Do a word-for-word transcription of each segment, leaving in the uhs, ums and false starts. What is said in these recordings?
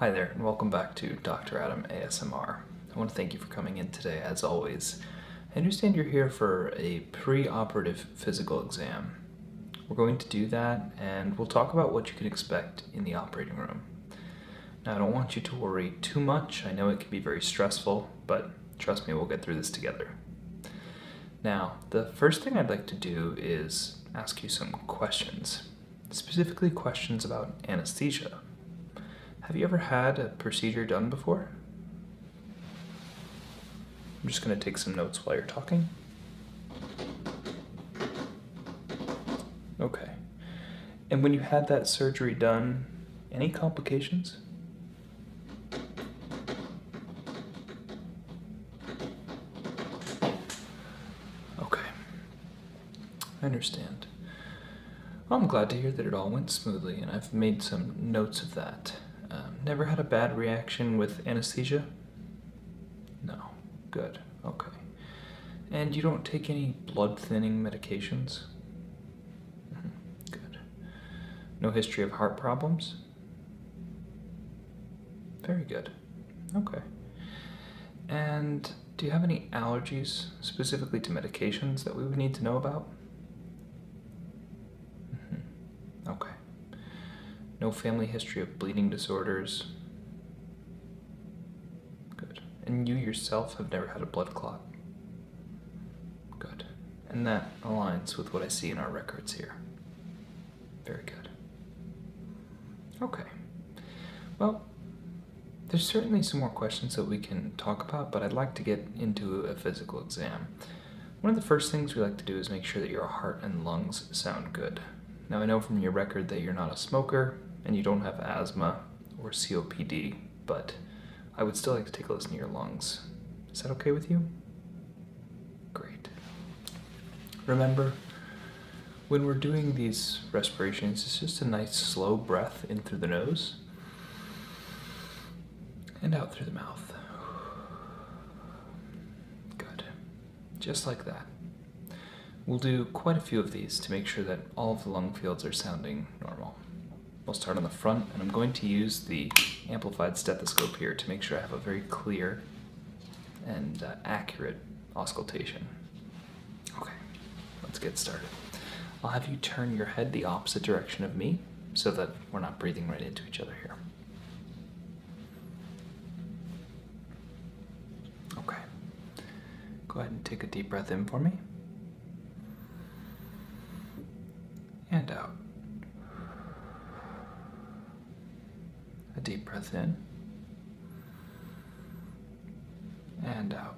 Hi there, and welcome back to Doctor Adam A S M R. I want to thank you for coming in today, as always. I understand you're here for a pre-operative physical exam. We're going to do that, and we'll talk about what you can expect in the operating room. Now, I don't want you to worry too much. I know it can be very stressful, but trust me, we'll get through this together. Now, the first thing I'd like to do is ask you some questions, specifically questions about anesthesia. Have you ever had a procedure done before? I'm just going to take some notes while you're talking. Okay. And when you had that surgery done, any complications? Okay. I understand. Well, I'm glad to hear that it all went smoothly, and I've made some notes of that. Um, never had a bad reaction with anesthesia? No. Good. Okay. And you don't take any blood-thinning medications? Mm-hmm. Good. No history of heart problems? Very good. Okay. And do you have any allergies, specifically to medications, that we would need to know about? Mm-hmm. Okay. No family history of bleeding disorders. Good. And you yourself have never had a blood clot? Good. And that aligns with what I see in our records here. Very good. Okay. Well, there's certainly some more questions that we can talk about, but I'd like to get into a physical exam. One of the first things we like to do is make sure that your heart and lungs sound good. Now, I know from your record that you're not a smoker, and you don't have asthma or C O P D, but I would still like to take a listen to your lungs. Is that okay with you? Great. Remember, when we're doing these respirations, it's just a nice slow breath in through the nose and out through the mouth. Good. Just like that. We'll do quite a few of these to make sure that all of the lung fields are sounding normal. We'll start on the front, and I'm going to use the amplified stethoscope here to make sure I have a very clear and uh, accurate auscultation. Okay, let's get started. I'll have you turn your head the opposite direction of me so that we're not breathing right into each other here. Okay, go ahead and take a deep breath in for me. And out. A deep breath in. And out.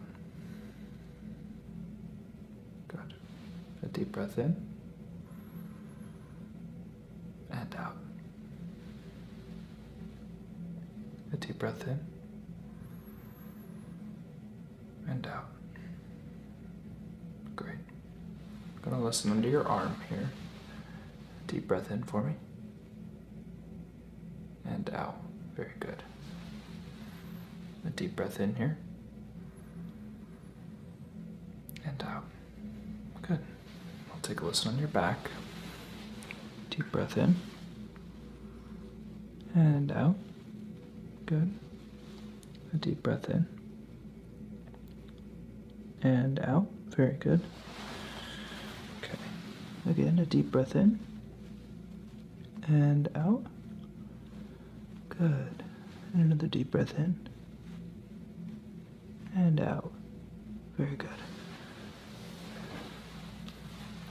Good. A deep breath in. And out. A deep breath in. And out. Great. I'm gonna listen under your arm here. Deep breath in for me, and out. Very good. A deep breath in here, and out. Good. I'll take a listen on your back. Deep breath in, and out. Good. A deep breath in, and out. Very good. Okay. Again, a deep breath in. And out. Good. And another deep breath in. And out. Very good.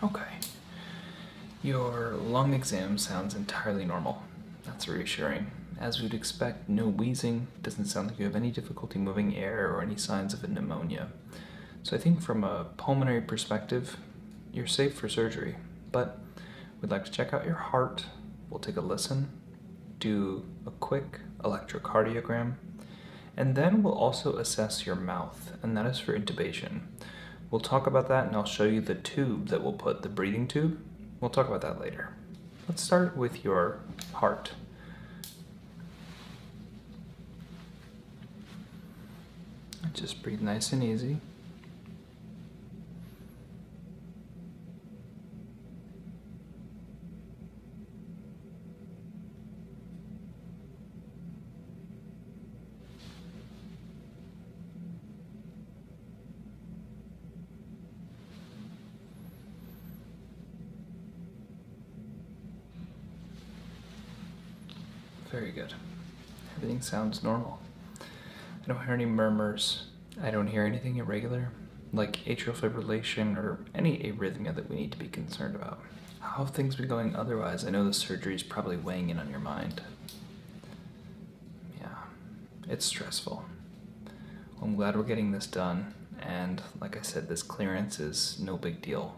Okay. Your lung exam sounds entirely normal. That's reassuring. As we'd expect, no wheezing. Doesn't sound like you have any difficulty moving air or any signs of a pneumonia. So I think from a pulmonary perspective, you're safe for surgery. But we'd like to check out your heart. We'll take a listen, do a quick electrocardiogram, and then we'll also assess your mouth, and that is for intubation. We'll talk about that, and I'll show you the tube that we'll put, the breathing tube. We'll talk about that later. Let's start with your heart. Just breathe nice and easy. Very good. Everything sounds normal. I don't hear any murmurs. I don't hear anything irregular, like atrial fibrillation or any arrhythmia that we need to be concerned about. How have things been going otherwise? I know the surgery is probably weighing in on your mind. Yeah, it's stressful. Well, I'm glad we're getting this done, and like I said, this clearance is no big deal.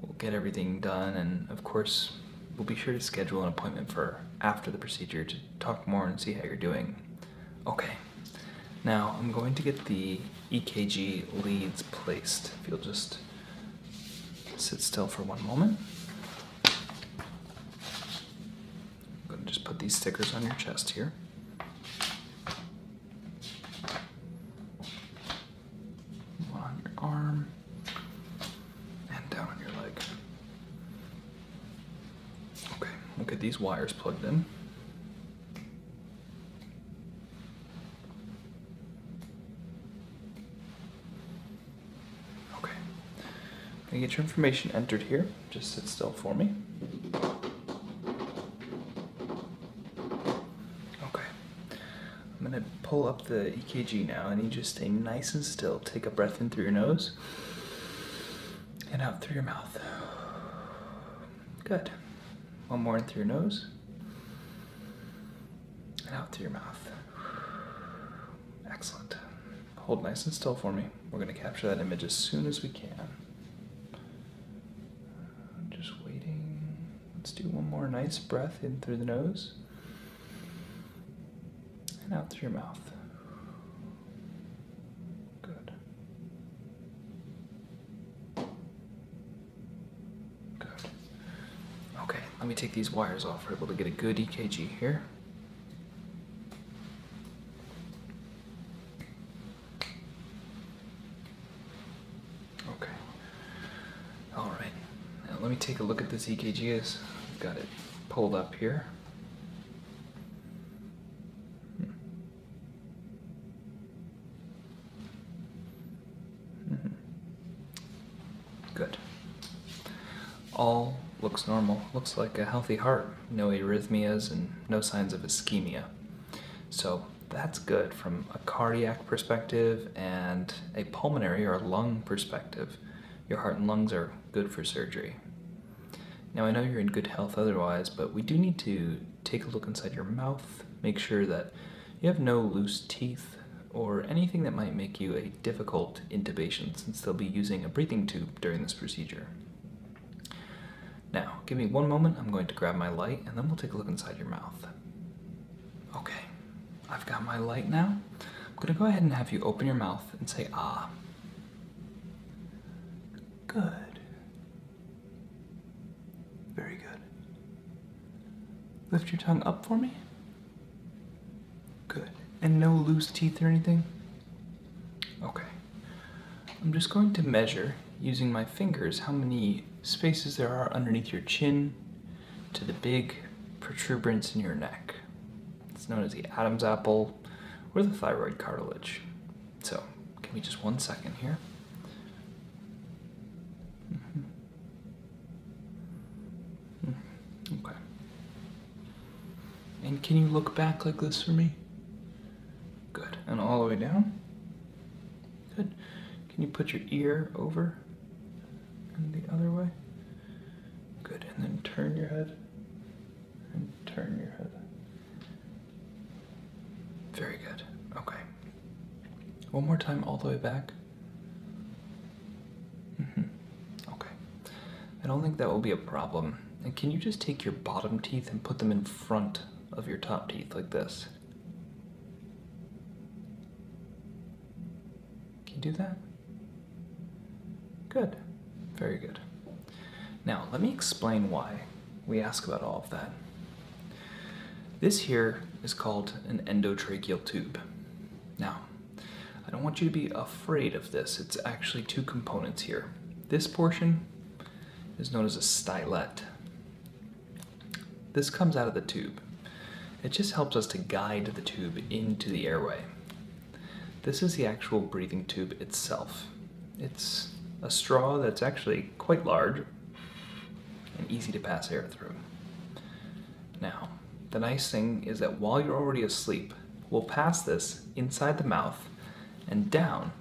We'll get everything done, and of course, we'll be sure to schedule an appointment for after the procedure to talk more and see how you're doing. Okay, now I'm going to get the E K G leads placed. If you'll just sit still for one moment. I'm going to just put these stickers on your chest here. One on your arm and down on your leg. Okay, we'll get these wires plugged in. I'm gonna get your information entered here. Just sit still for me. Okay. I'm gonna pull up the E K G now. I need you to stay nice and still. Take a breath in through your nose and out through your mouth. Good. One more in through your nose and out through your mouth. Excellent. Hold nice and still for me. We're gonna capture that image as soon as we can. Let's do one more nice breath in through the nose and out through your mouth. Good. Good. Okay, let me take these wires off. We're able to get a good E K G here. Okay. All right. Now let me take a look at this E K G as I've got it pulled up here. Mm-hmm. Good. All looks normal. Looks like a healthy heart. No arrhythmias and no signs of ischemia. So that's good from a cardiac perspective and a pulmonary or lung perspective. Your heart and lungs are good for surgery. Now I know you're in good health otherwise, but we do need to take a look inside your mouth, make sure that you have no loose teeth or anything that might make you a difficult intubation, since they'll be using a breathing tube during this procedure. Now, give me one moment, I'm going to grab my light, and then we'll take a look inside your mouth. Okay, I've got my light now. I'm gonna go ahead and have you open your mouth and say, ah. Good. Very good. Lift your tongue up for me. Good. And no loose teeth or anything? Okay. I'm just going to measure, using my fingers, how many spaces there are underneath your chin to the big protuberance in your neck. It's known as the Adam's apple or the thyroid cartilage. So, give me just one second here. Okay. And can you look back like this for me? Good. And all the way down? Good. Can you put your ear over and the other way? Good. And then turn your head and turn your head. Very good. Okay. One more time all the way back. Mm-hmm. Okay. I don't think that will be a problem. And can you just take your bottom teeth and put them in front of your top teeth like this? Can you do that? Good. Very good. Now, let me explain why we ask about all of that. This here is called an endotracheal tube. Now, I don't want you to be afraid of this. It's actually two components here. This portion is known as a stylet. This comes out of the tube. It just helps us to guide the tube into the airway. This is the actual breathing tube itself. It's a straw that's actually quite large and easy to pass air through. Now, the nice thing is that while you're already asleep, we'll pass this inside the mouth and down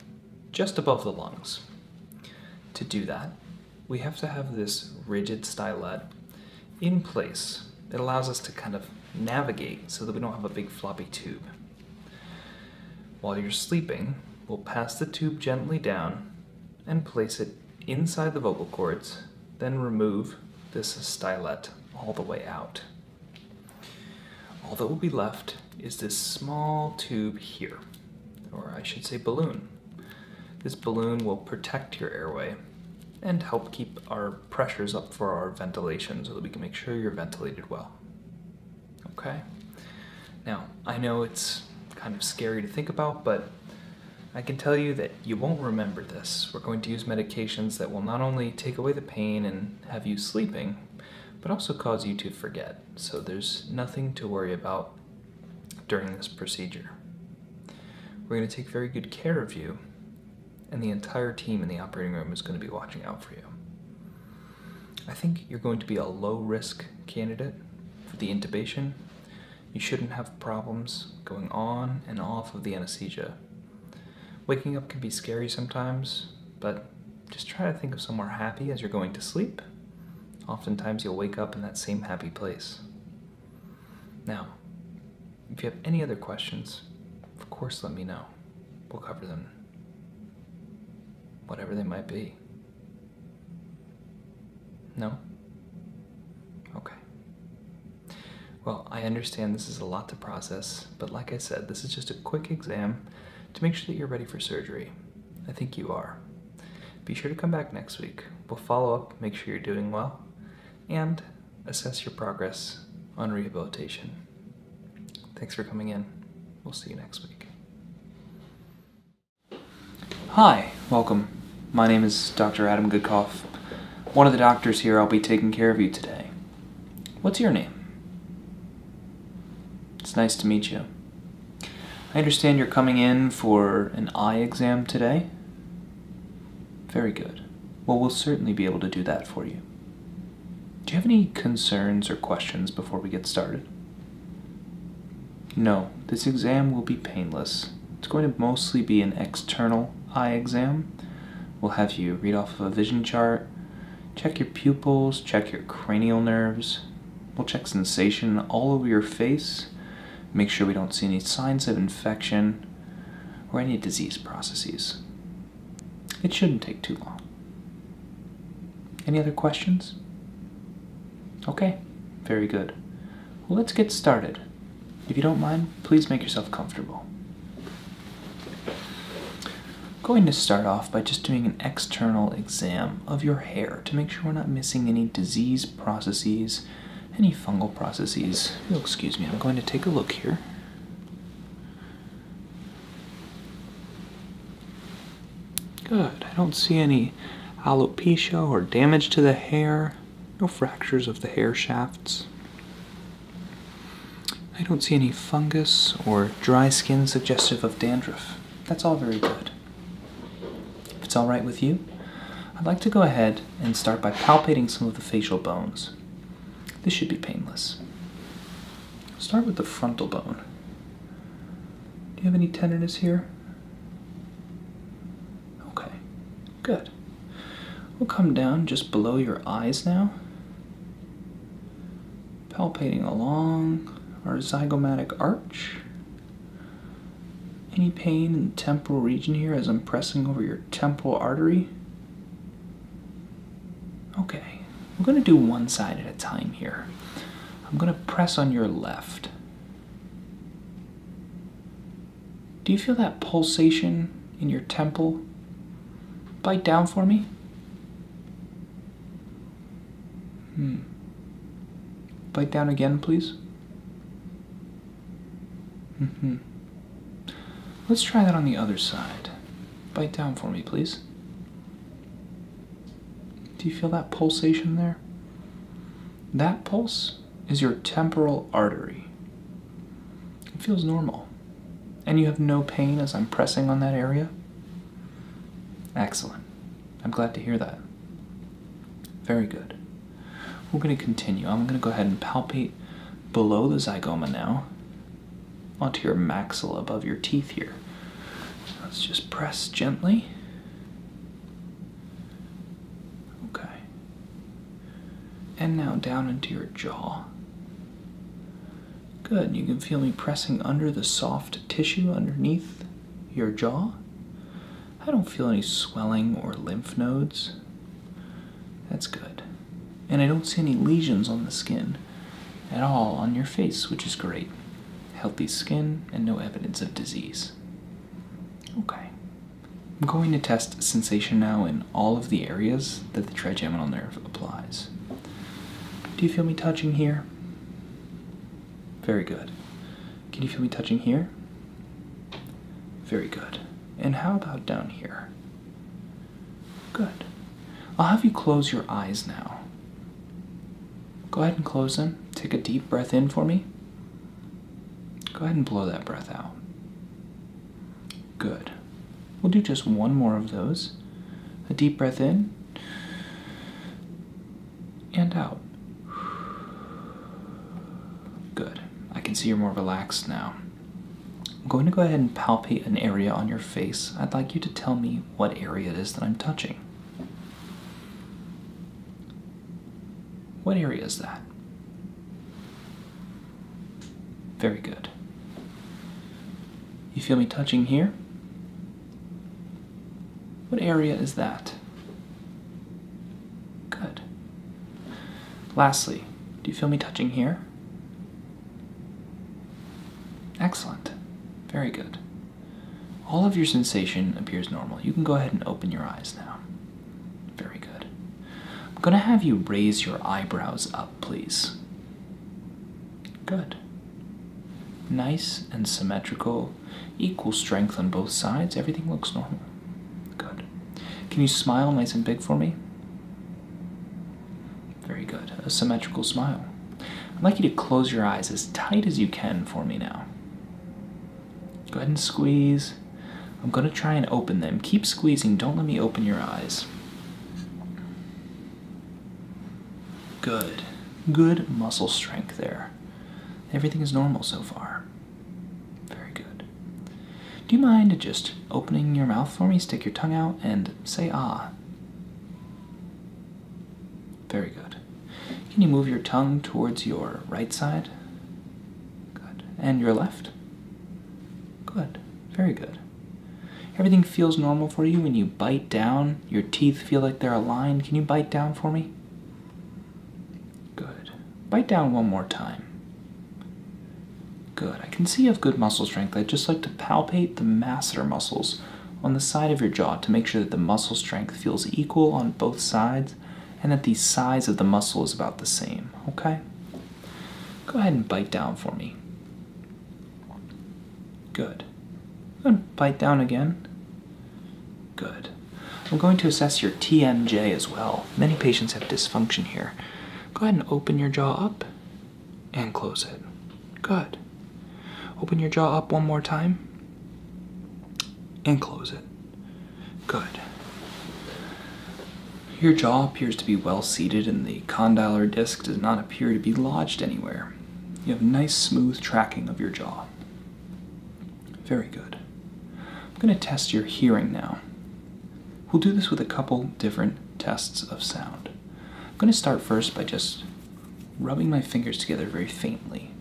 just above the lungs. To do that, we have to have this rigid stylet in place. It allows us to kind of navigate so that we don't have a big floppy tube. While you're sleeping, we'll pass the tube gently down and place it inside the vocal cords, then remove this stylet all the way out. All that will be left is this small tube here, or I should say balloon. This balloon will protect your airway and help keep our pressures up for our ventilation so that we can make sure you're ventilated well. Okay? Now, I know it's kind of scary to think about, but I can tell you that you won't remember this. We're going to use medications that will not only take away the pain and have you sleeping, but also cause you to forget. So there's nothing to worry about during this procedure. We're going to take very good care of you, and the entire team in the operating room is going to be watching out for you. I think you're going to be a low-risk candidate for the intubation. You shouldn't have problems going on and off of the anesthesia. Waking up can be scary sometimes, but just try to think of somewhere happy as you're going to sleep. Oftentimes you'll wake up in that same happy place. Now, if you have any other questions, of course let me know. We'll cover them, whatever they might be. No? Okay. Well, I understand this is a lot to process, but like I said, this is just a quick exam to make sure that you're ready for surgery. I think you are. Be sure to come back next week. We'll follow up, make sure you're doing well, and assess your progress on rehabilitation. Thanks for coming in. We'll see you next week. Hi, welcome. My name is Doctor Adam Goodkoff. One of the doctors here, I'll be taking care of you today. What's your name? It's nice to meet you. I understand you're coming in for an eye exam today? Very good. Well, we'll certainly be able to do that for you. Do you have any concerns or questions before we get started? No, this exam will be painless. It's going to mostly be an external eye exam. We'll have you read off of a vision chart, check your pupils, check your cranial nerves. We'll check sensation all over your face. Make sure we don't see any signs of infection or any disease processes. It shouldn't take too long. Any other questions? Okay, very good. Well, let's get started. If you don't mind, please make yourself comfortable. I'm going to start off by just doing an external exam of your hair to make sure we're not missing any disease processes, any fungal processes. You'll excuse me, I'm going to take a look here. Good, I don't see any alopecia or damage to the hair, no fractures of the hair shafts. I don't see any fungus or dry skin suggestive of dandruff. That's all very good. If it's all right with you, I'd like to go ahead and start by palpating some of the facial bones. This should be painless. Start with the frontal bone. Do you have any tenderness here? Okay, good. We'll come down just below your eyes now, palpating along our zygomatic arch. Any pain in the temporal region here as I'm pressing over your temporal artery? Okay. I'm going to do one side at a time here. I'm going to press on your left. Do you feel that pulsation in your temple? Bite down for me. Hmm. Bite down again, please. Mm-hmm. Let's try that on the other side. Bite down for me, please. Do you feel that pulsation there? That pulse is your temporal artery. It feels normal. And you have no pain as I'm pressing on that area? Excellent. I'm glad to hear that. Very good. We're going to continue. I'm going to go ahead and palpate below the zygoma now onto your maxilla above your teeth here. Let's just press gently. Okay. And now down into your jaw. Good, you can feel me pressing under the soft tissue underneath your jaw. I don't feel any swelling or lymph nodes. That's good. And I don't see any lesions on the skin at all on your face, which is great. Healthy skin and no evidence of disease. Okay. I'm going to test sensation now in all of the areas that the trigeminal nerve applies. Do you feel me touching here? Very good. Can you feel me touching here? Very good. And how about down here? Good. I'll have you close your eyes now. Go ahead and close them. Take a deep breath in for me. Go ahead and blow that breath out. Good. We'll do just one more of those. A deep breath in and out. Good. I can see you're more relaxed now. I'm going to go ahead and palpate an area on your face. I'd like you to tell me what area it is that I'm touching. What area is that? Very good. You feel me touching here? What area is that? Good. Lastly, do you feel me touching here? Excellent. Very good. All of your sensation appears normal. You can go ahead and open your eyes now. Very good. I'm going to have you raise your eyebrows up, please. Good. Nice and symmetrical, equal strength on both sides. Everything looks normal. Good. Can you smile nice and big for me? Very good. A symmetrical smile. I'd like you to close your eyes as tight as you can for me now. Go ahead and squeeze. I'm going to try and open them. Keep squeezing. Don't let me open your eyes. Good. Good muscle strength there. Everything is normal so far. Very good. Do you mind just opening your mouth for me? Stick your tongue out and say ah. Very good. Can you move your tongue towards your right side? Good. And your left? Good. Very good. Everything feels normal for you when you bite down. Your teeth feel like they're aligned. Can you bite down for me? Good. Bite down one more time. Good. I can see you have good muscle strength. I'd just like to palpate the masseter muscles on the side of your jaw to make sure that the muscle strength feels equal on both sides and that the size of the muscle is about the same. Okay? Go ahead and bite down for me. Good. And bite down again. Good. I'm going to assess your T M J as well. Many patients have dysfunction here. Go ahead and open your jaw up and close it. Good. Open your jaw up one more time and close it. Good. Your jaw appears to be well seated and the condylar disc does not appear to be lodged anywhere. You have nice smooth tracking of your jaw. Very good. I'm going to test your hearing now. We'll do this with a couple different tests of sound. I'm going to start first by just rubbing my fingers together very faintly.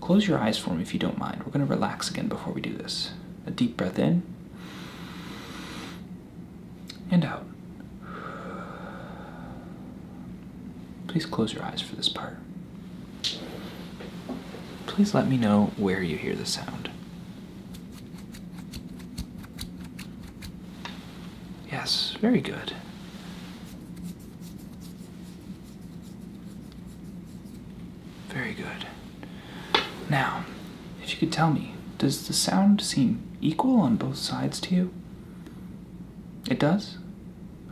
Close your eyes for me if you don't mind. We're going to relax again before we do this. A deep breath in and out. Please close your eyes for this part. Please let me know where you hear the sound. Yes, very good. Very good. Now, if you could tell me, does the sound seem equal on both sides to you? It does?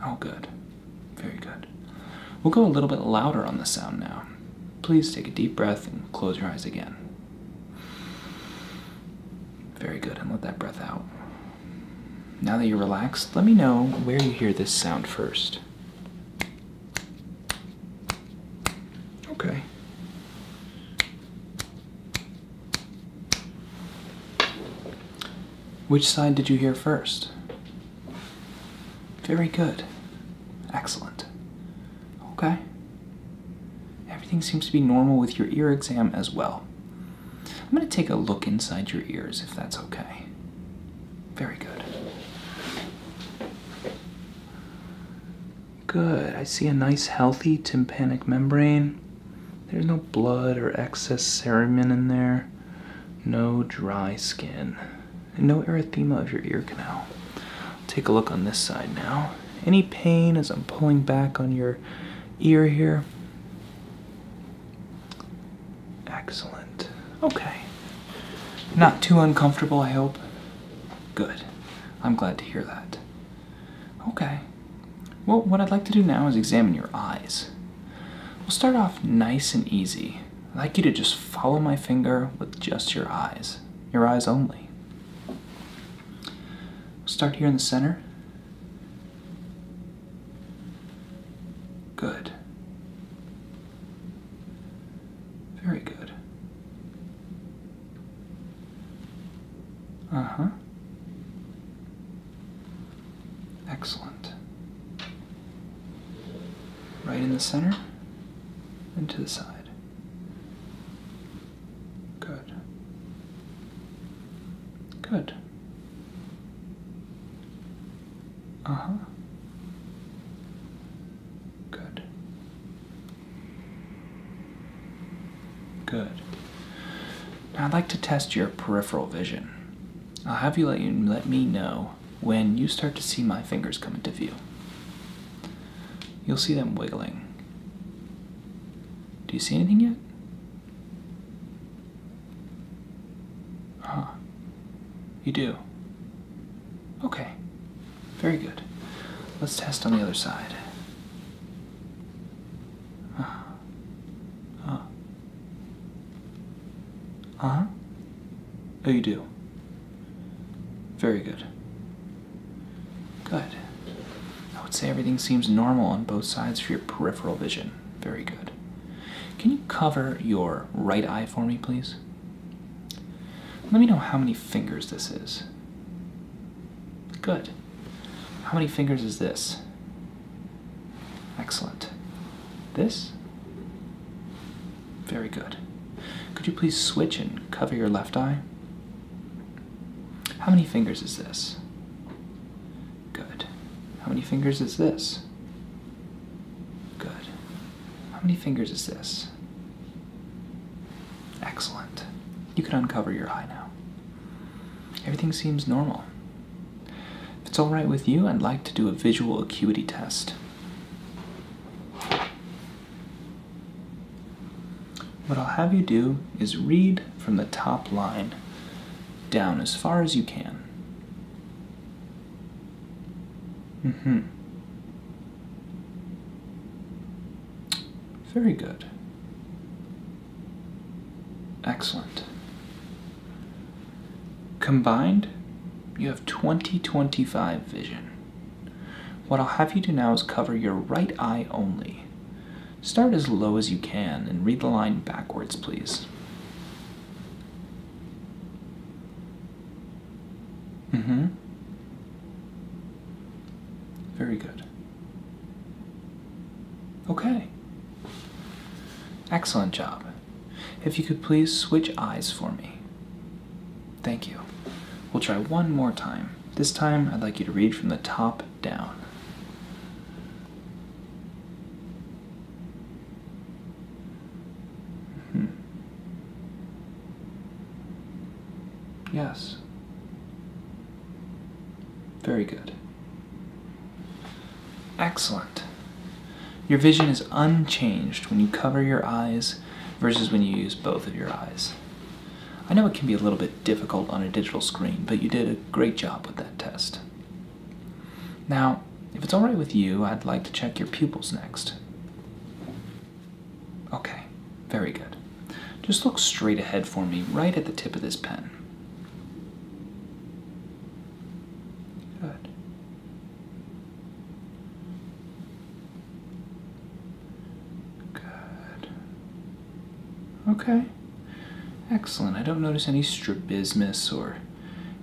Oh, good. Very good. We'll go a little bit louder on the sound now. Please take a deep breath and close your eyes again. Very good, and let that breath out. Now that you're relaxed, let me know where you hear this sound first. Okay. Which side did you hear first? Very good. Excellent. Okay. Everything seems to be normal with your ear exam as well. I'm going to take a look inside your ears, if that's okay. Very good. Good. I see a nice, healthy tympanic membrane. There's no blood or excess cerumen in there. No dry skin. And no erythema of your ear canal. Take a look on this side now. Any pain as I'm pulling back on your ear here? Excellent. Okay. Not too uncomfortable, I hope. Good. I'm glad to hear that. Okay. Well, what I'd like to do now is examine your eyes. We'll start off nice and easy. I'd like you to just follow my finger with just your eyes. Your eyes only. We'll start here in the center. Good. Very good. Uh-huh. Excellent. Right in the center and to the side. Good. Good. Uh-huh. Good. Good. Now I'd like to test your peripheral vision. I'll have you let, you let me know when you start to see my fingers come into view. You'll see them wiggling. Do you see anything yet? Huh. You do? Okay. Very good. Let's test on the other side. Huh. Huh. Uh-huh. Oh, you do? Very good. Good. I would say everything seems normal on both sides for your peripheral vision. Very good. Can you cover your right eye for me, please? Let me know how many fingers this is. Good. How many fingers is this? Excellent. This? Very good. Could you please switch and cover your left eye? How many fingers is this? Good. How many fingers is this? Good. How many fingers is this? Excellent. You can uncover your eye now. Everything seems normal. If it's all right with you, I'd like to do a visual acuity test. What I'll have you do is read from the top line down as far as you can. Mm-hmm. Very good. Excellent. Combined, you have twenty twenty-five vision. What I'll have you do now is cover your right eye only. Start as low as you can and read the line backwards, please. Mm-hmm. Very good. Okay. Excellent job. If you could please switch eyes for me. Thank you. We'll try one more time. This time, I'd like you to read from the top down. Mm-hmm. Yes. Very good. Excellent. Your vision is unchanged when you cover your eyes versus when you use both of your eyes. I know it can be a little bit difficult on a digital screen, but you did a great job with that test. Now, if it's all right with you, I'd like to check your pupils next. Okay, very good. Just look straight ahead for me, right at the tip of this pen. Okay, excellent. I don't notice any strabismus or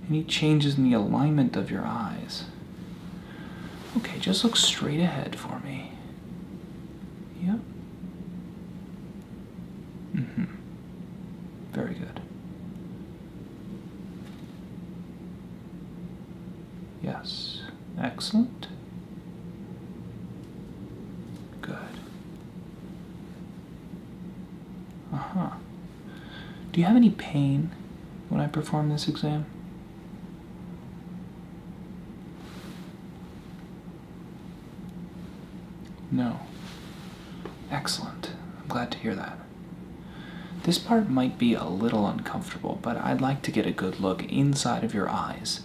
any changes in the alignment of your eyes. Okay, just look straight ahead for me. Yep. Mm-hmm. Very good. Yes. Excellent. Good. Uh-huh. Do you have any pain when I perform this exam? No. Excellent. I'm glad to hear that. This part might be a little uncomfortable, but I'd like to get a good look inside of your eyes.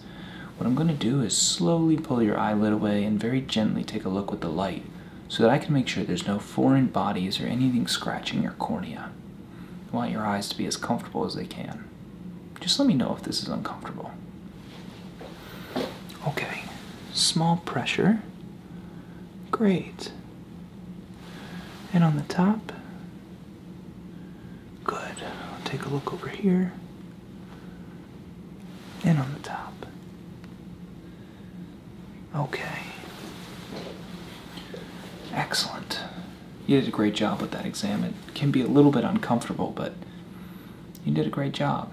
What I'm going to do is slowly pull your eyelid away and very gently take a look with the light so that I can make sure there's no foreign bodies or anything scratching your cornea. I want your eyes to be as comfortable as they can. Just let me know if this is uncomfortable. Okay, small pressure. Great. And on the top. Good. I'll take a look over here. And on the top. Okay. Excellent. You did a great job with that exam. It can be a little bit uncomfortable, but you did a great job.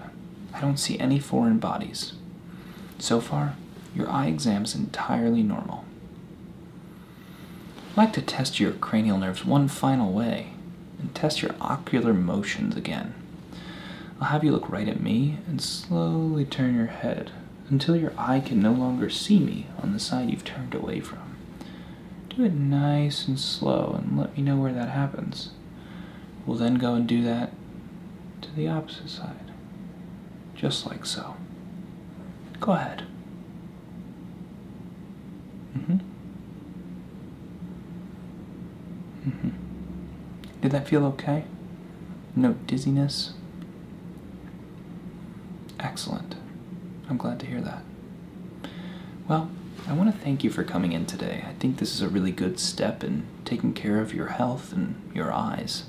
I don't see any foreign bodies. So far, your eye exam is entirely normal. I'd like to test your cranial nerves one final way and test your ocular motions again. I'll have you look right at me and slowly turn your head until your eye can no longer see me on the side you've turned away from. Do it nice and slow and let me know where that happens. We'll then go and do that to the opposite side, just like so. Go ahead. Mm-hmm. Mm-hmm. Did that feel okay? No dizziness? Excellent. I'm glad to hear that. Well, I want to thank you for coming in today. I think this is a really good step in taking care of your health and your eyes.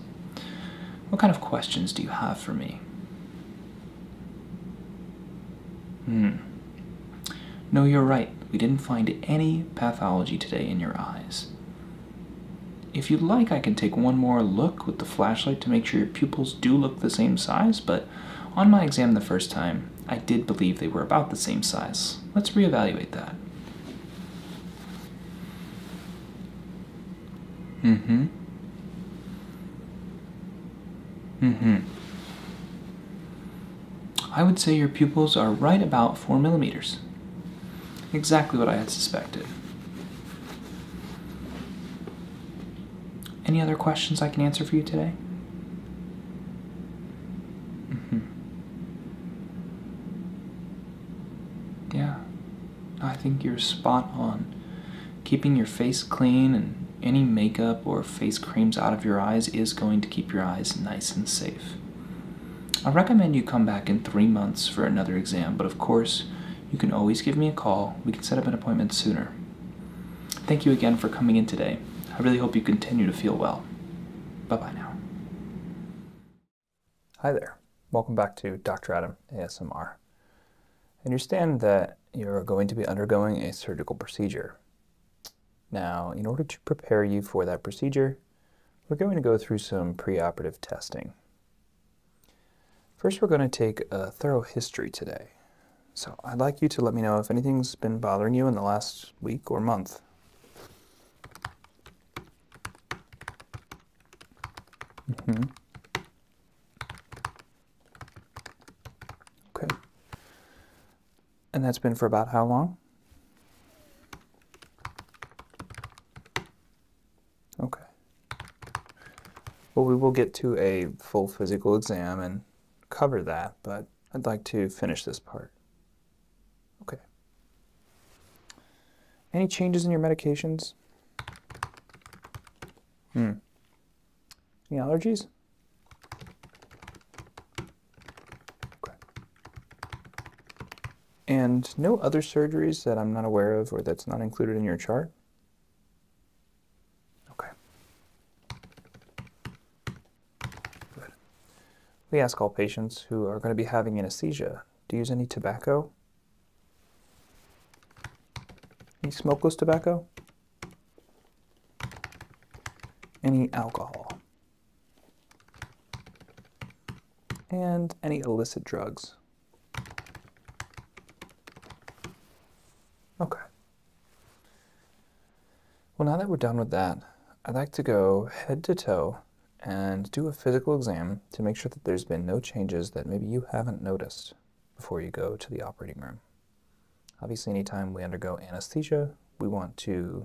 What kind of questions do you have for me? Hmm. No, you're right. We didn't find any pathology today in your eyes. If you'd like, I can take one more look with the flashlight to make sure your pupils do look the same size, but on my exam the first time, I did believe they were about the same size. Let's reevaluate that. Mm-hmm. Mm-hmm. I would say your pupils are right about four millimeters. Exactly what I had suspected. Any other questions I can answer for you today? Mm-hmm. Yeah, I think you're spot on. Keeping your face clean and any makeup or face creams out of your eyes is going to keep your eyes nice and safe. I recommend you come back in three months for another exam, but of course, you can always give me a call. We can set up an appointment sooner. Thank you again for coming in today. I really hope you continue to feel well. Bye-bye now. Hi there. Welcome back to Doctor Adam A S M R. I understand that you're going to be undergoing a surgical procedure. Now, in order to prepare you for that procedure, we're going to go through some preoperative testing. First, we're going to take a thorough history today. So I'd like you to let me know if anything's been bothering you in the last week or month. Mm-hmm. Okay. And that's been for about how long? Okay. Well, we will get to a full physical exam and cover that, but I'd like to finish this part. Okay. Any changes in your medications? Hmm. Any allergies? Okay. And no other surgeries that I'm not aware of or that's not included in your chart? Okay. Good. We ask all patients who are going to be having anesthesia, do you use any tobacco? Any smokeless tobacco? Any alcohol? And any illicit drugs? Okay. Well, now that we're done with that, I'd like to go head to toe and do a physical exam to make sure that there's been no changes that maybe you haven't noticed before you go to the operating room. Obviously, anytime we undergo anesthesia, we want to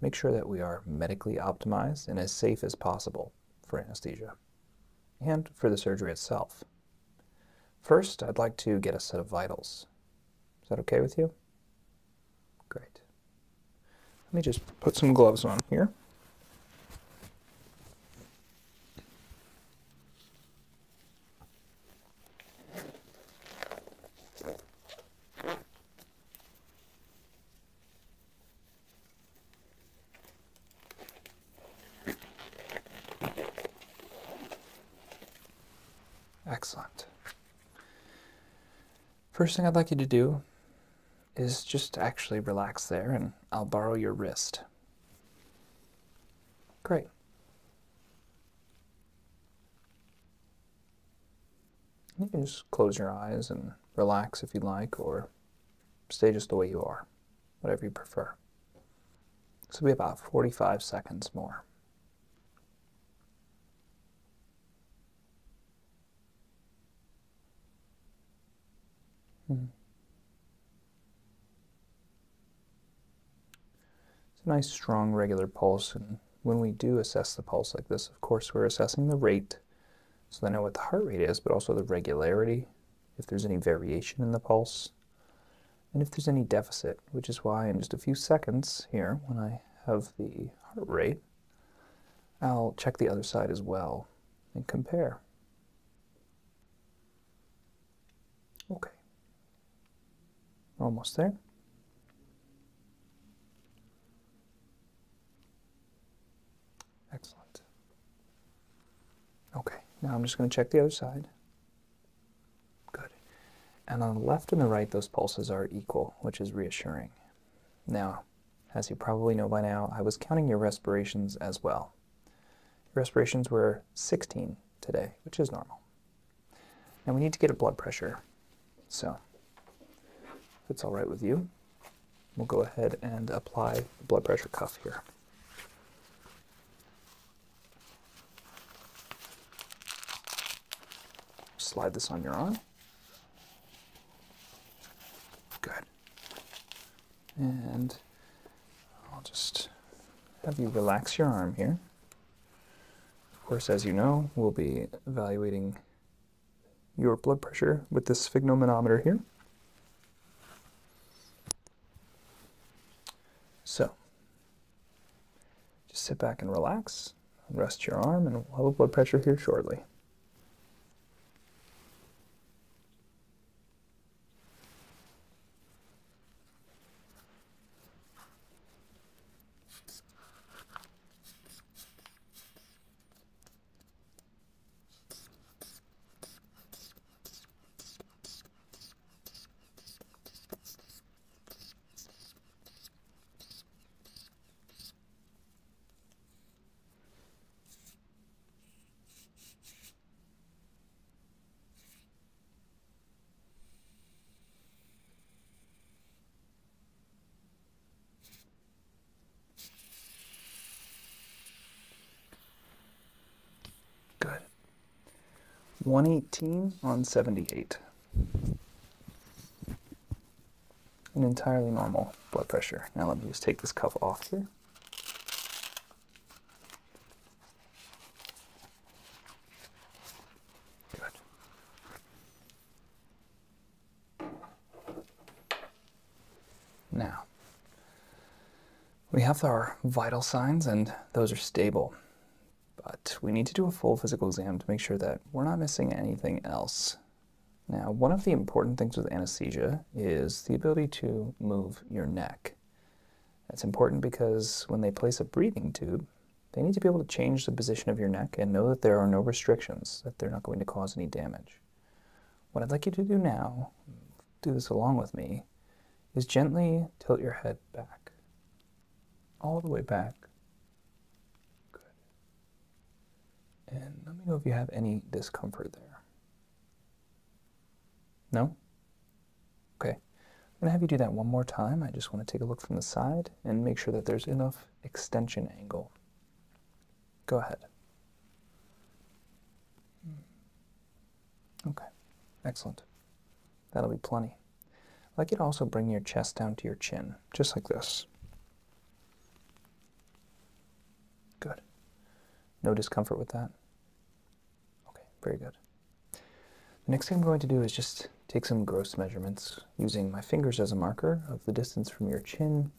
make sure that we are medically optimized and as safe as possible for anesthesia and for the surgery itself. First, I'd like to get a set of vitals. Is that okay with you? Great. Let me just put some gloves on here. Excellent. First thing I'd like you to do is just actually relax there, and I'll borrow your wrist. Great. You can just close your eyes and relax if you'd like, or stay just the way you are, whatever you prefer. This will be about forty-five seconds more. Mm-hmm. It's a nice, strong, regular pulse, and when we do assess the pulse like this, of course, we're assessing the rate, so they know what the heart rate is, but also the regularity, if there's any variation in the pulse, and if there's any deficit, which is why in just a few seconds here, when I have the heart rate, I'll check the other side as well and compare. Okay. Almost there. Excellent. Okay, now I'm just going to check the other side. Good. And on the left and the right, those pulses are equal, which is reassuring. Now, as you probably know by now, I was counting your respirations as well. Your respirations were sixteen today, which is normal. Now we need to get a blood pressure. So, if it's all right with you, we'll go ahead and apply the blood pressure cuff here. Slide this on your arm. Good. And I'll just have you relax your arm here. Of course, as you know, we'll be evaluating your blood pressure with this sphygmomanometer here. So, just sit back and relax, rest your arm, and we'll have a blood pressure here shortly. one eighteen on seventy-eight. An entirely normal blood pressure. Now let me just take this cuff off here. Good. Now, we have our vital signs and those are stable. But we need to do a full physical exam to make sure that we're not missing anything else. Now, one of the important things with anesthesia is the ability to move your neck. That's important because when they place a breathing tube, they need to be able to change the position of your neck and know that there are no restrictions, that they're not going to cause any damage. What I'd like you to do now, do this along with me, is gently tilt your head back all the way back. Good. And let me know if you have any discomfort there. No? Okay. I'm going to have you do that one more time. I just want to take a look from the side and make sure that there's enough extension angle. Go ahead. Okay, excellent. That'll be plenty. I'd like you to also bring your chest down to your chin, just like this. Good. No discomfort with that? Okay, very good. The next thing I'm going to do is just take some gross measurements using my fingers as a marker of the distance from your chin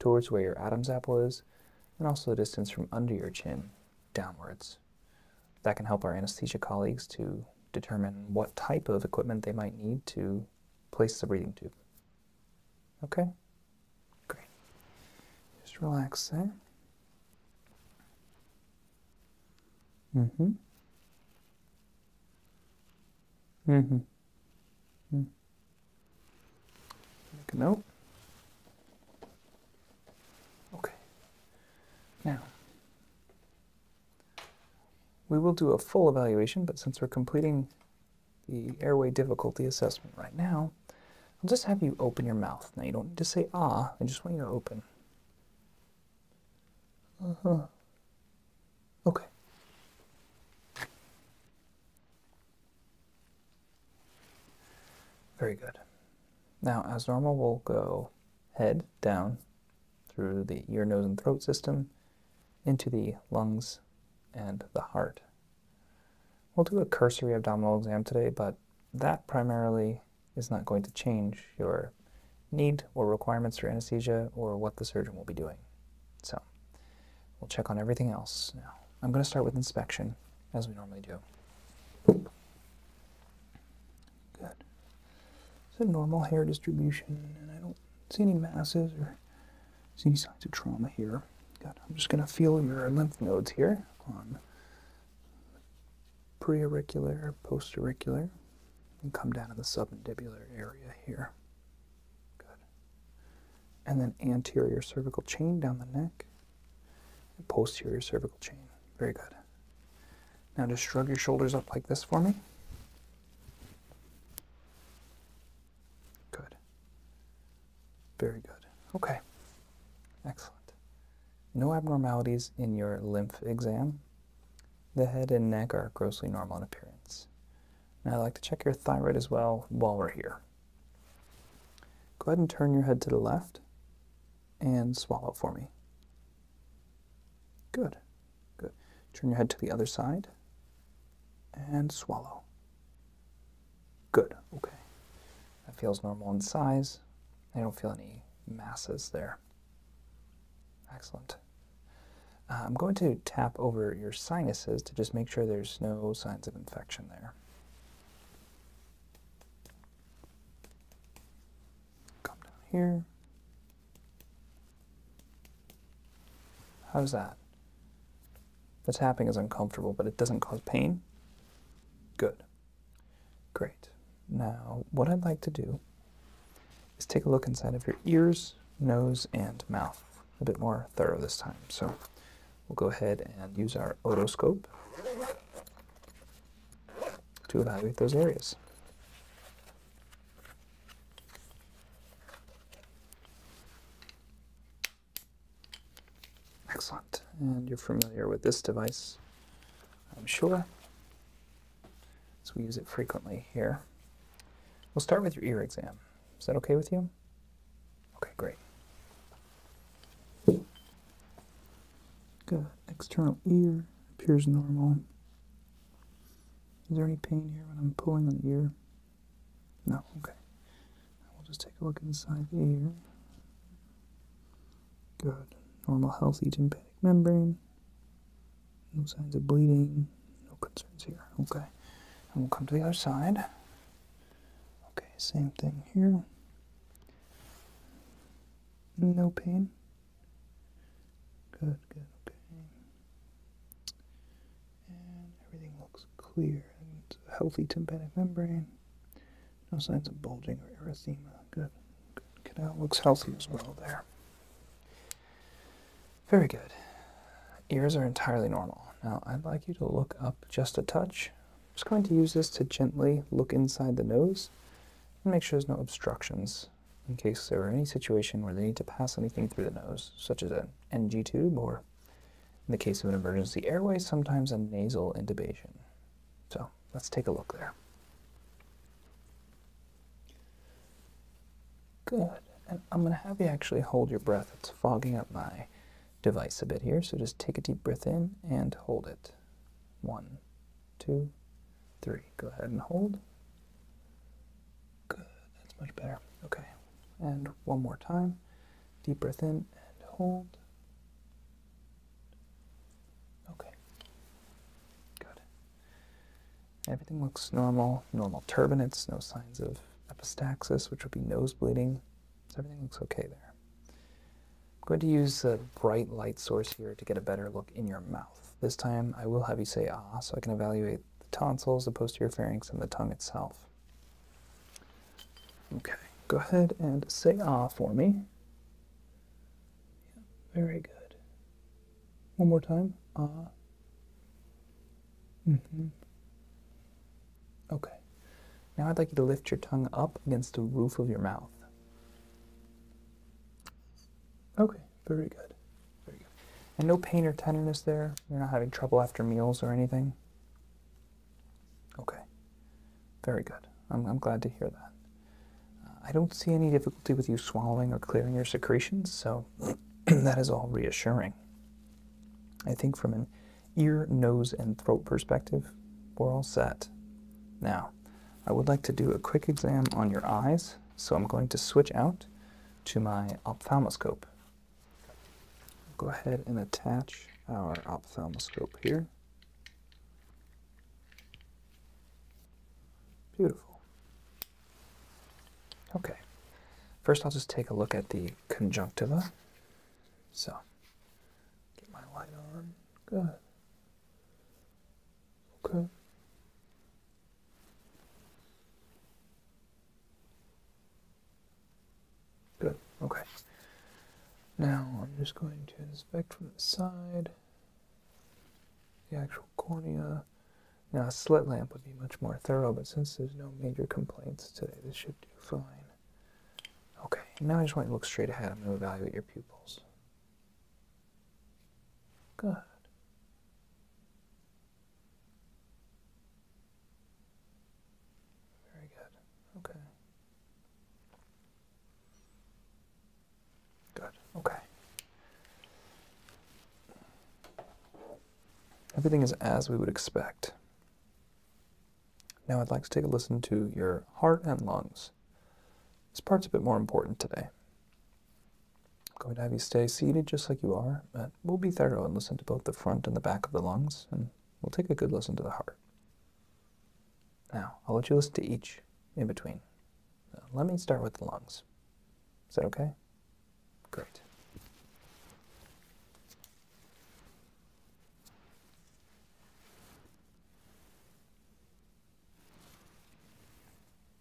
towards where your Adam's apple is, and also the distance from under your chin downwards. That can help our anesthesia colleagues to determine what type of equipment they might need to place the breathing tube. Okay? Great. Just relax there. Mm-hmm. Mm-hmm. Mm-hmm. Make a note. Okay. Now, we will do a full evaluation, but since we're completing the airway difficulty assessment right now, I'll just have you open your mouth. Now, you don't need to say ah, I just want you to open. Uh-huh. Okay. Very good. Now, as normal, we'll go head down through the ear, nose, and throat system into the lungs and the heart. We'll do a cursory abdominal exam today, but that primarily is not going to change your need or requirements for anesthesia or what the surgeon will be doing. So we'll check on everything else now. I'm going to start with inspection, as we normally do. Good. It's a normal hair distribution, and I don't see any masses or see any signs of trauma here. Good. I'm just going to feel your lymph nodes here on preauricular, postauricular, and come down to the submandibular area here. Good. And then anterior cervical chain down the neck, and posterior cervical chain. Very good. Now just shrug your shoulders up like this for me. Good. Very good. Okay. Excellent. No abnormalities in your lymph exam. The head and neck are grossly normal in appearance. Now I'd like to check your thyroid as well while we're here. Go ahead and turn your head to the left and swallow for me. Good, good. Turn your head to the other side and swallow. Good, okay. That feels normal in size. I don't feel any masses there. Excellent. Uh, I'm going to tap over your sinuses to just make sure there's no signs of infection there. Come down here. How's that? The tapping is uncomfortable, but it doesn't cause pain? Good. Great. Now, what I'd like to do is take a look inside of your ears, nose, and mouth. A bit more thorough this time. So we'll go ahead and use our otoscope to evaluate those areas. Excellent. And you're familiar with this device, I'm sure, so we use it frequently here. We'll start with your ear exam. Is that okay with you? Okay, great. Good. External ear appears normal. Is there any pain here when I'm pulling on the ear? No, okay. We'll just take a look inside the ear. Good. Normal healthy tympanic membrane. No signs of bleeding. No concerns here. Okay. And we'll come to the other side. Okay, same thing here. No pain. Good, good. Clear and healthy tympanic membrane. No signs of bulging or erythema. Good. Good. Canal looks healthy as well there. Very good. Ears are entirely normal. Now, I'd like you to look up just a touch. I'm just going to use this to gently look inside the nose and make sure there's no obstructions in case there are any situation where they need to pass anything through the nose, such as an N G tube or, in the case of an emergency airway, sometimes a nasal intubation. So, let's take a look there. Good. And I'm going to have you actually hold your breath. It's fogging up my device a bit here, so just take a deep breath in and hold it. One, two, three. Go ahead and hold. Good. That's much better. Okay. And one more time. Deep breath in and hold. Okay. Good. Everything looks normal. Normal turbinates. No signs of epistaxis, which would be nose bleeding. So everything looks okay there. I'm going to use a bright light source here to get a better look in your mouth. This time I will have you say ah, so I can evaluate the tonsils, the posterior pharynx, and the tongue itself. Okay, go ahead and say ah for me. Yeah, very good. One more time, ah. Mm-hmm. Okay, now I'd like you to lift your tongue up against the roof of your mouth. Okay, very good, very good. And no pain or tenderness there? You're not having trouble after meals or anything? Okay, very good. I'm, I'm glad to hear that. Uh, I don't see any difficulty with you swallowing or clearing your secretions, so that is all reassuring. I think from an ear, nose, and throat perspective, we're all set. Now, I would like to do a quick exam on your eyes, so I'm going to switch out to my ophthalmoscope. Go ahead and attach our ophthalmoscope here. Beautiful. Okay. First I'll just take a look at the conjunctiva. So, get my light on. Good. Okay. Good. Okay. Now, I'm just going to inspect from the side, the actual cornea. Now, a slit lamp would be much more thorough, but since there's no major complaints today, this should do fine. Okay, now I just want you to look straight ahead. I'm going to evaluate your pupils. Good. Very good. Okay. Okay. Everything is as we would expect. Now I'd like to take a listen to your heart and lungs. This part's a bit more important today. I'm going to have you stay seated just like you are, but we'll be thorough and listen to both the front and the back of the lungs, and we'll take a good listen to the heart. Now, I'll let you listen to each in between. Now, let me start with the lungs. Is that okay? Great.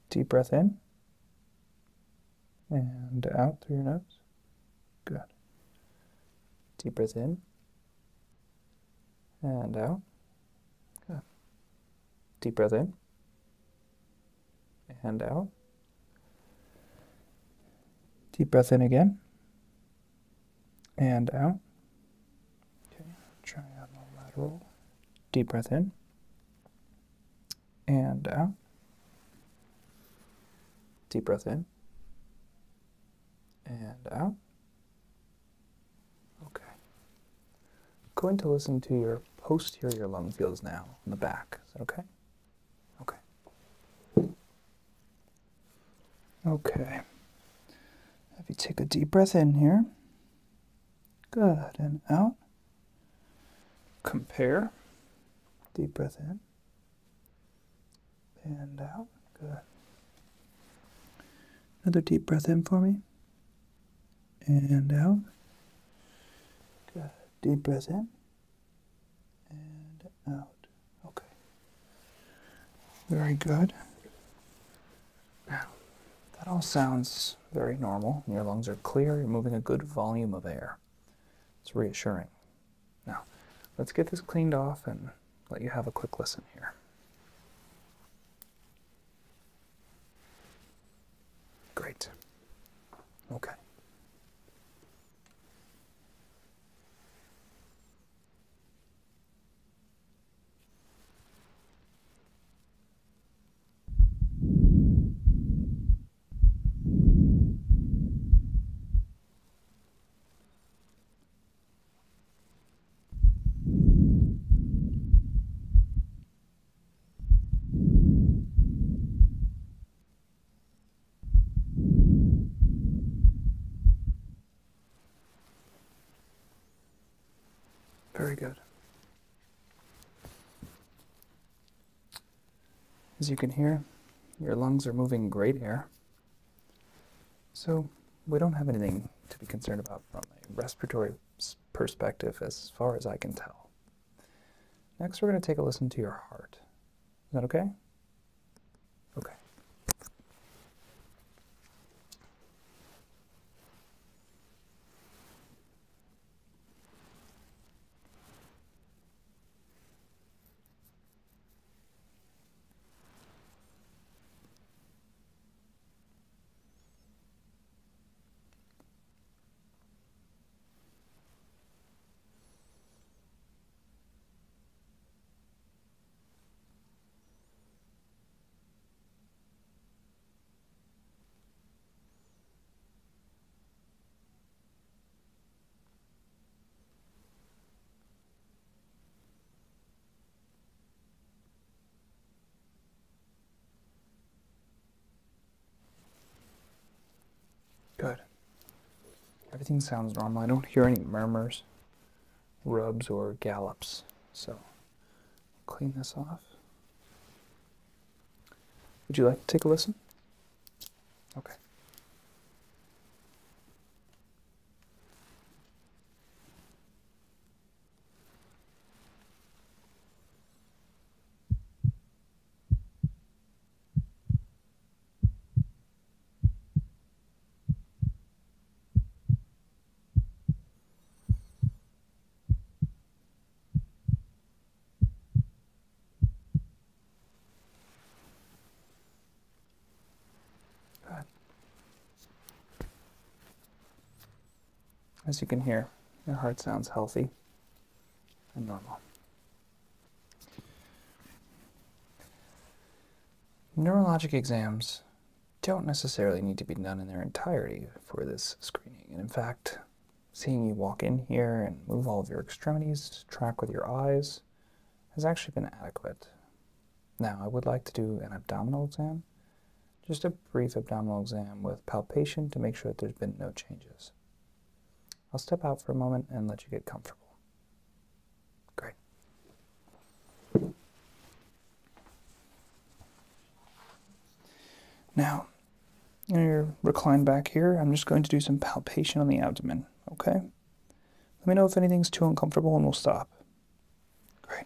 Deep breath in and out through your nose. Good. Deep breath in and out. Good. Deep breath in and out. Deep breath in again. And out. Okay, try out a lateral. Deep breath in. And out. Deep breath in. And out. Okay. Going to listen to your posterior lung fields now on the back. Is that okay? Okay. Okay. Have you take a deep breath in here. Good, and out. Compare. Deep breath in. And out. Good. Another deep breath in for me. And out. Good. Deep breath in. And out. Okay. Very good. Now, that all sounds very normal. Your lungs are clear. You're moving a good volume of air. It's reassuring. Now, let's get this cleaned off and let you have a quick listen here. Great. Okay. Very good. As you can hear, your lungs are moving great air. So we don't have anything to be concerned about from a respiratory perspective as far as I can tell. Next, we're going to take a listen to your heart. Is that okay? Okay. Good. Everything sounds normal. I don't hear any murmurs, rubs, or gallops. So, clean this off. Would you like to take a listen? Okay. As you can hear, your heart sounds healthy and normal. Neurologic exams don't necessarily need to be done in their entirety for this screening. And in fact, seeing you walk in here and move all of your extremities, track with your eyes, has actually been adequate. Now, I would like to do an abdominal exam, just a brief abdominal exam with palpation to make sure that there's been no changes. I'll step out for a moment and let you get comfortable. Great. Now, you're reclined back here. I'm just going to do some palpation on the abdomen, okay? Let me know if anything's too uncomfortable and we'll stop. Great.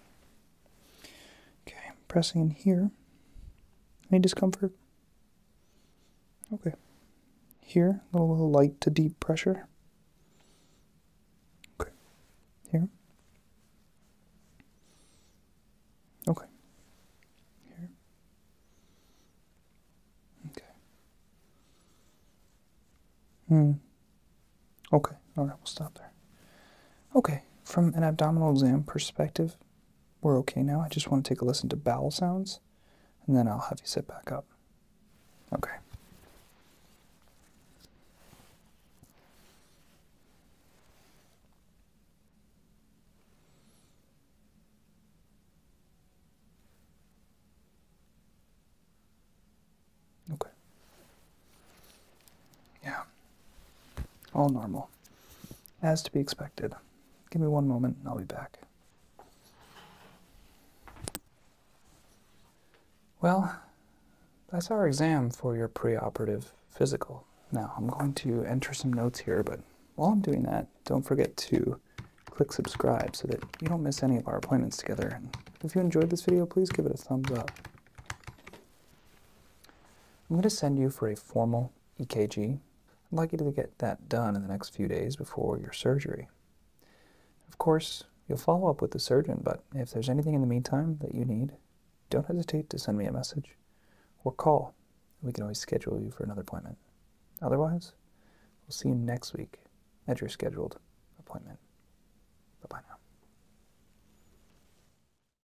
Okay, I'm pressing in here. Any discomfort? Okay. Here, a little, little light to deep pressure. Here. Okay. Here. Okay. Hmm. Okay. All right. We'll stop there. Okay. From an abdominal exam perspective, we're okay now. I just want to take a listen to bowel sounds, and then I'll have you sit back up. Okay. All normal, as to be expected. Give me one moment and I'll be back. Well, that's our exam for your preoperative physical. Now, I'm going to enter some notes here, but while I'm doing that, don't forget to click subscribe so that you don't miss any of our appointments together. And if you enjoyed this video, please give it a thumbs up. I'm going to send you for a formal E K G. I'd like you to get that done in the next few days before your surgery. Of course, you'll follow up with the surgeon, but if there's anything in the meantime that you need, don't hesitate to send me a message or call. We can always schedule you for another appointment. Otherwise, we'll see you next week at your scheduled appointment. Bye-bye now.